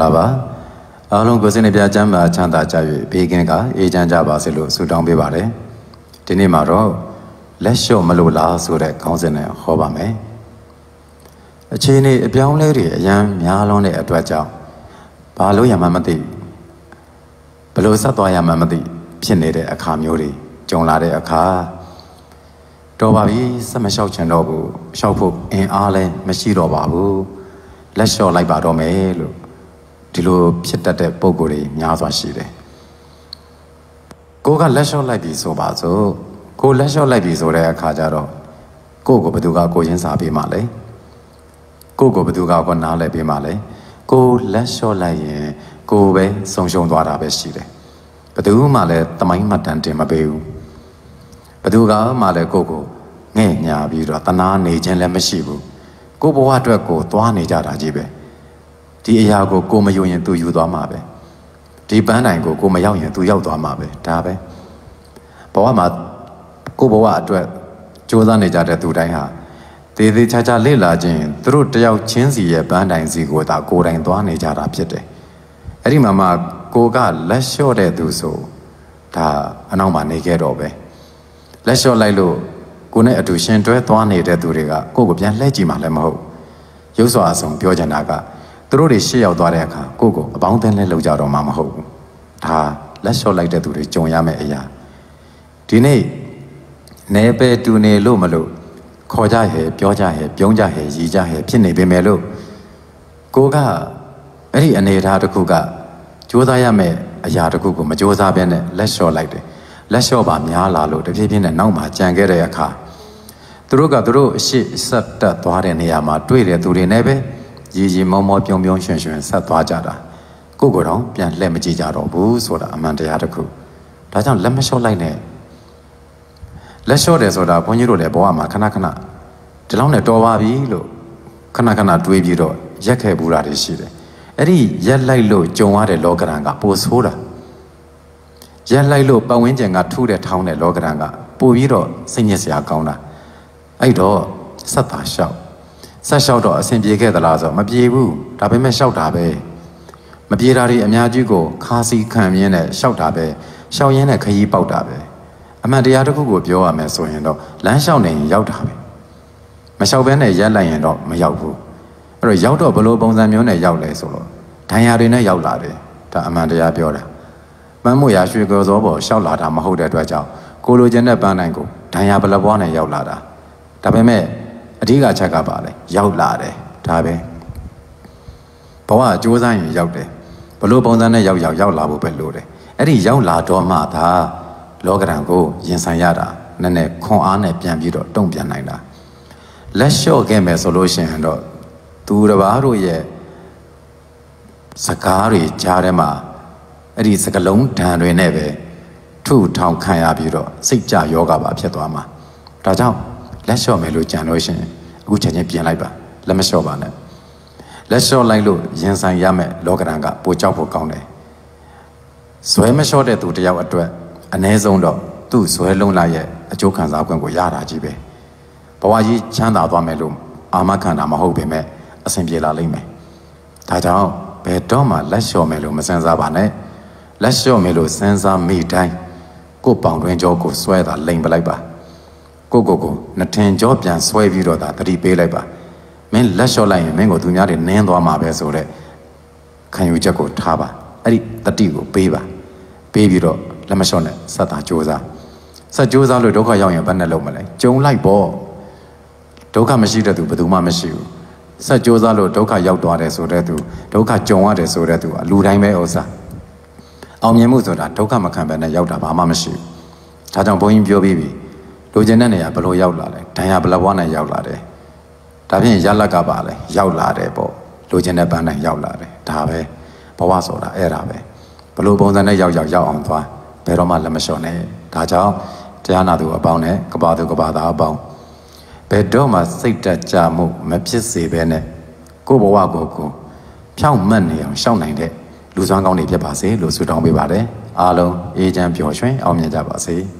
laba. Along goes in a jamba chanta chavi, Pekinga, Ajan Java Selu, Sudan Bivare. Tinimaro, let's show Malula Sure, Consene, Hobame. A chini, a young lady, a young Yalone at Waja. Paluya Mamadi Pelusatoya Mamadi, Pinade a Kamuri, John Lade a car. Dobabi, some shouting nobu, Shaupu, in Ale, Machiro Babu, let's show like Badome. Dilu pita de pogori nyaza shire. Go lesho labi so bazo, go lesho labi zore kajaro, go beduga go yinsabi male, go beduga go nalebi male, go lesho laye, go be sonshon dwarabe shire. Bedu male tamai matante mabeu. Beduga male gogo, ne nyabi ratana ne jen lemashibu, go boatweko twane jara jibe. Di Iago go mayoyan to you doamabe. Di Banango go mayoyan to you doamabe, tabe. Boamat Goboa to Jodanija to Daiha. They chacha lila jin through the out chinsi a bandang zigo that go and doanija rapjete. Erimama goga less sure they do so. Ta anoma naked obe. Less sure lilo. Gune a tuition to a toane de duriga. Go bien legima lemho. You saw some Pyojanaga. Through she out Dwareka, Gogo, about and Lojaro Mamaho. Ta, let's show like that to the Joyame Aya. Tine Nebe to Ne Lumalo, Kojahe, Pyojahe, Pyonjahe, Zijahe, Pinebe Melo. Goga, very aneta to Kuga. Jodayame, Ayata Kugo, Majosa Bene, let's show like that. Let's show Bamiala, the Vibin and Noma, Jangereka. Through she sucked at Dwareneyama, Tweede to the Nebe. Jiji Momo Pyong Pyong Shen Shen Satwa Jada. Gogorong, Pian Lemajaro, Boos or Amanda Yadaku. Dajan Lemasho Line. Let's show this order when you do the Boama Kanakana. Delon the Dova Vilo Kanakana Dwebiro, Jacke Buradi Shire. Eri Yelailo, Joan Logaranga, Boos Hora. Yelailo, Bawinjanga to the town at Logaranga, Boviro, Signasia Gona. I do Sata Shop. Such out or simply get the lazo, Mabibu, Tabeme shout abe. Mabirari and Yajugo, Kasi Kamyene, shout abe, Shaoyene Kayi Boutabe. Amadiago Bioa Mesoendo, Lan Shaoning Yautabe. Mashaubene Yalayendo, Mayabu. Or a Yauto below Bonzamione Yaule solo. Tayarina Yaulade, Ta Amandia Biora. Mamuya she goes over, Shaulada Mahoda Dwajao, Golo Jena Banango, Tayabalawana Yaulada. Tabeme. Adiga Chagabale, Yaulade, Tabe Boa Josan Yaute, Bolo Bonzana Yau Yaulabu Bellude, Eddie Yaula Dormata, Logarango, Yinsayada, Nene, Con Anne Pianvido, Don Pianina. Let's show game a solution and Turabaru ye Sakari Charema, Eddie Sakalon Tanre Neve, Two Town Kayabido, Sija Yoga Piatama. Rajao. Let's show me Lucian Ocean, Gucci Pianaba, Lemeshovane. Let's show like Lu, Yensan Yame, Logaranga, Puchapo County. Swim a short to the Yawatwe, and his own dog, two Suelon Laye, a Jokan Zagan Goyara Jibe. Pawaji Chanda Vamelum, Amakan Amahobe me, a Simbiela Lime. Tajao, Petoma, let's show me Lu Senza Bane. Let's show me Lu Senza me time. Go pound when Joko swear that lame belabor. Gogo, Natin Job and Swaviro that 3 pay labor. Men Lasho Line, Mango Dunari, Nando Amabesore. Can you jago Taba? Adi, Tatigo, Beba, Babiro, Lamashone, Sata Josa. Sajosa Ludoka Young Banalomale, Joan like Ball. Doka Mashida to Baduma Mashu. Sajosa Ludoka Yautuades or Retu, Doka Joades or Retu, Ludaime Osa. Amuzoda, Doka Macambana Yautaba Mamashu. Tajan Boim Biobi. Lujanea below Yaulade, Tayablawana Yaulade. Tabin Yalagabale, Yaulade Bo, Lujanabana Yaulade, Tabe, Pawasora, Erabe, Below Bonana Yau Yau on Twa, Peroma Lamashone, Tajao, Tianadu Abone, Kabadu Gabada Abon. Bedoma Sita Jamu, Mepsi Bene, Goboa Goku, Piao Mani, Shonande, Luzangoni Japasi, Lusudan Bibade, Alo, Ejan Pyoshin, Omnia Japasi.